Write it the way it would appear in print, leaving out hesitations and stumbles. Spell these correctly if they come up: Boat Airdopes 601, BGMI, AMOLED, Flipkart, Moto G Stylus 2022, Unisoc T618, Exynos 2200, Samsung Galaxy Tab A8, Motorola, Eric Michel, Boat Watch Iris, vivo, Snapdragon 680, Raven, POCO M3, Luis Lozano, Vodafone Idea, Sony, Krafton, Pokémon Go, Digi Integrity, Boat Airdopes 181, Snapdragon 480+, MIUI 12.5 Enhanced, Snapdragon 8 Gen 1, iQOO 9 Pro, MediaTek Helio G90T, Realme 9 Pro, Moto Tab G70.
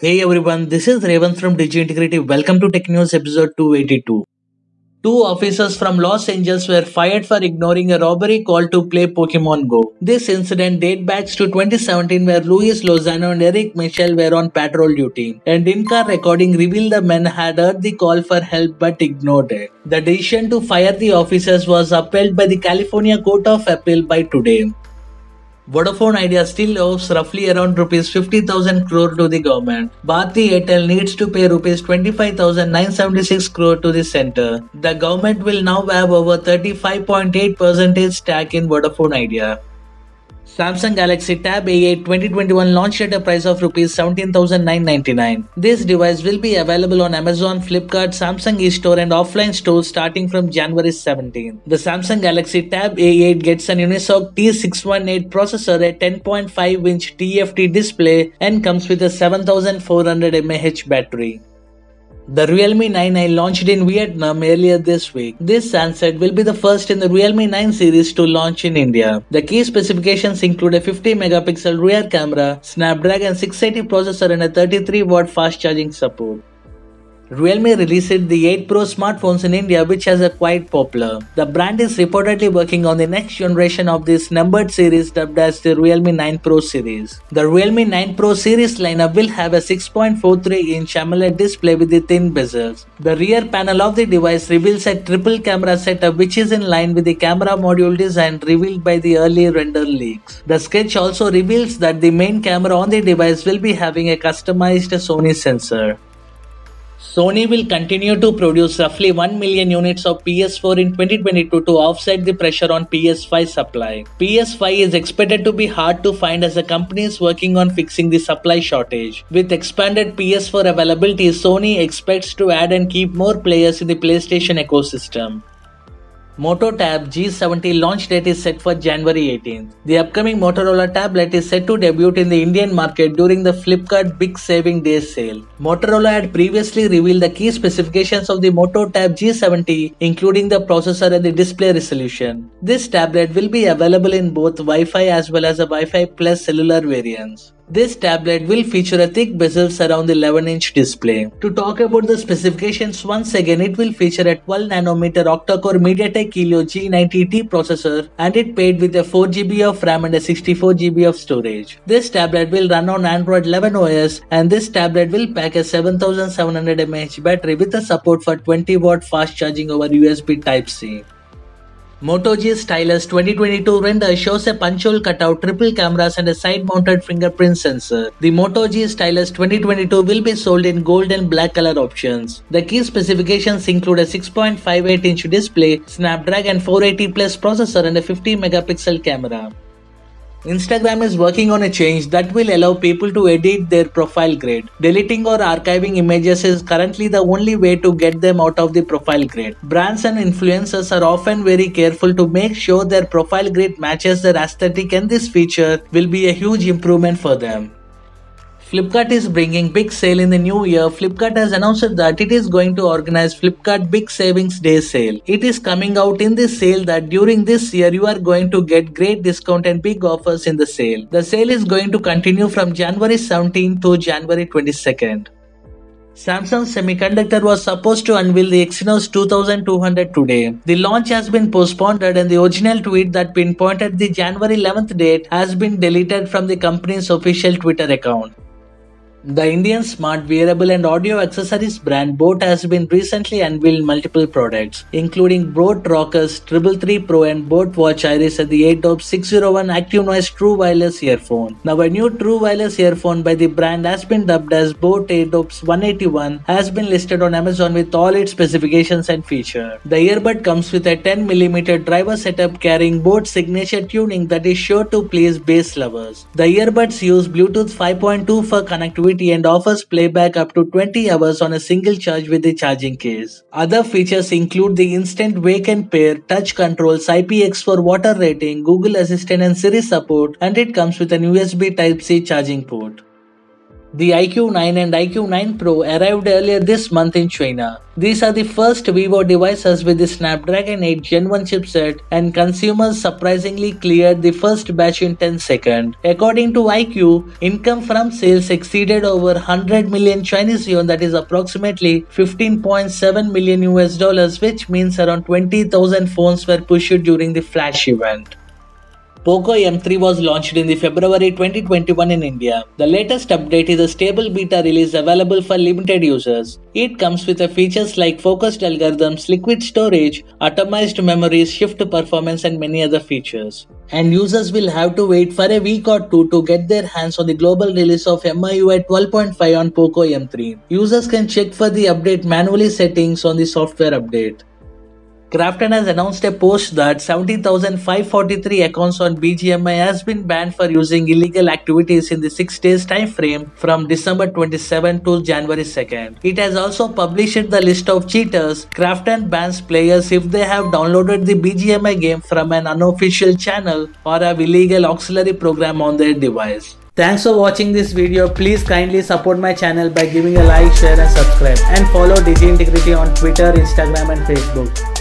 Hey everyone, this is Raven from Digi Integrity. Welcome to Tech News episode 282. Two officers from Los Angeles were fired for ignoring a robbery call to play Pokémon Go. This incident dates back to 2017 where Luis Lozano and Eric Michel were on patrol duty. An in-car recording revealed the men had heard the call for help but ignored it. The decision to fire the officers was upheld by the California Court of Appeal by today. Vodafone Idea still owes roughly around Rs 50,000 crore to the government. Bharti Airtel needs to pay Rs 25,976 crore to the centre. The government will now have over 35.8% stake in Vodafone Idea. Samsung Galaxy Tab A8 2021 launched at a price of Rs 17,999. This device will be available on Amazon, Flipkart, Samsung eStore and offline stores starting from January 17. The Samsung Galaxy Tab A8 gets an Unisoc T618 processor, a 10.5-inch TFT display and comes with a 7400 mAh battery. The Realme 9i launched in Vietnam earlier this week. This handset will be the first in the Realme 9 series to launch in India. The key specifications include a 50-megapixel rear camera, Snapdragon 680 processor and a 33-watt fast charging support. Realme released the 8 Pro smartphones in India, which has a quite popular. The brand is reportedly working on the next generation of this numbered series dubbed as the Realme 9 Pro series. The Realme 9 Pro series lineup will have a 6.43-inch AMOLED display with the thin bezels. The rear panel of the device reveals a triple camera setup which is in line with the camera module design revealed by the early render leaks. The sketch also reveals that the main camera on the device will be having a customized Sony sensor. Sony will continue to produce roughly 1 million units of PS4 in 2022 to offset the pressure on PS5 supply. PS5 is expected to be hard to find as the company is working on fixing the supply shortage. With expanded PS4 availability, Sony expects to add and keep more players in the PlayStation ecosystem. Moto Tab G70 launch date is set for January 18th. The upcoming Motorola tablet is set to debut in the Indian market during the Flipkart Big Saving Day sale. Motorola had previously revealed the key specifications of the Moto Tab G70, including the processor and the display resolution. This tablet will be available in both Wi-Fi as well as the Wi-Fi Plus cellular variants. This tablet will feature a thick bezels around the 11-inch display. To talk about the specifications once again, it will feature a 12nm octa-core MediaTek Helio G90T processor and it paid with a 4GB of RAM and a 64GB of storage. This tablet will run on Android 11 OS and this tablet will pack a 7700 mAh battery with a support for 20-watt fast charging over USB Type-C. Moto G Stylus 2022 render shows a punch-hole cutout, triple cameras and a side-mounted fingerprint sensor. The Moto G Stylus 2022 will be sold in gold and black color options. The key specifications include a 6.58-inch display, Snapdragon 480+ processor and a 50-megapixel camera. Instagram is working on a change that will allow people to edit their profile grid. Deleting or archiving images is currently the only way to get them out of the profile grid. Brands and influencers are often very careful to make sure their profile grid matches their aesthetic, and this feature will be a huge improvement for them. Flipkart is bringing big sale in the new year. Flipkart has announced that it is going to organize Flipkart Big Savings Day sale. It is coming out in this sale that during this year you are going to get great discount and big offers in the sale. The sale is going to continue from January 17 to January 22nd. Samsung Semiconductor was supposed to unveil the Exynos 2200 today. The launch has been postponed and the original tweet that pinpointed the January 11th date has been deleted from the company's official Twitter account. The Indian smart wearable and audio accessories brand Boat has been recently unveiled multiple products, including Boat Rockers 333 Pro and Boat Watch Iris and the Airdopes 601 Active Noise True Wireless Earphone. Now a new True Wireless Earphone by the brand has been dubbed as Boat Airdopes 181 has been listed on Amazon with all its specifications and features. The earbud comes with a 10mm driver setup carrying Boat's signature tuning that is sure to please bass lovers. The earbuds use Bluetooth 5.2 for connectivity and offers playback up to 20 hours on a single charge with the charging case. Other features include the instant wake and pair, touch controls, IPX4 water rating, Google Assistant and Siri support, and it comes with an USB Type-C charging port. The iQOO 9 and iQOO 9 Pro arrived earlier this month in China. These are the first Vivo devices with the Snapdragon 8 Gen 1 chipset, and consumers surprisingly cleared the first batch in 10 seconds. According to iQOO, income from sales exceeded over 100 million Chinese yuan, that is approximately $15.7 million, which means around 20,000 phones were pushed during the flash event. POCO M3 was launched in the February 2021 in India. The latest update is a stable beta release available for limited users. It comes with features like focused algorithms, liquid storage, atomized memories, shift performance, and many other features. And users will have to wait for a week or two to get their hands on the global release of MIUI 12.5 on POCO M3. Users can check for the update manually settings on the software update. Krafton has announced a post that 70,543 accounts on BGMI has been banned for using illegal activities in the 6 days time frame from December 27 to January 2nd. It has also published the list of cheaters. Krafton bans players if they have downloaded the BGMI game from an unofficial channel or have illegal auxiliary program on their device. Thanks for watching this video. Please kindly support my channel by giving a like, share and subscribe, and follow Digi Integrity on Twitter, Instagram and Facebook.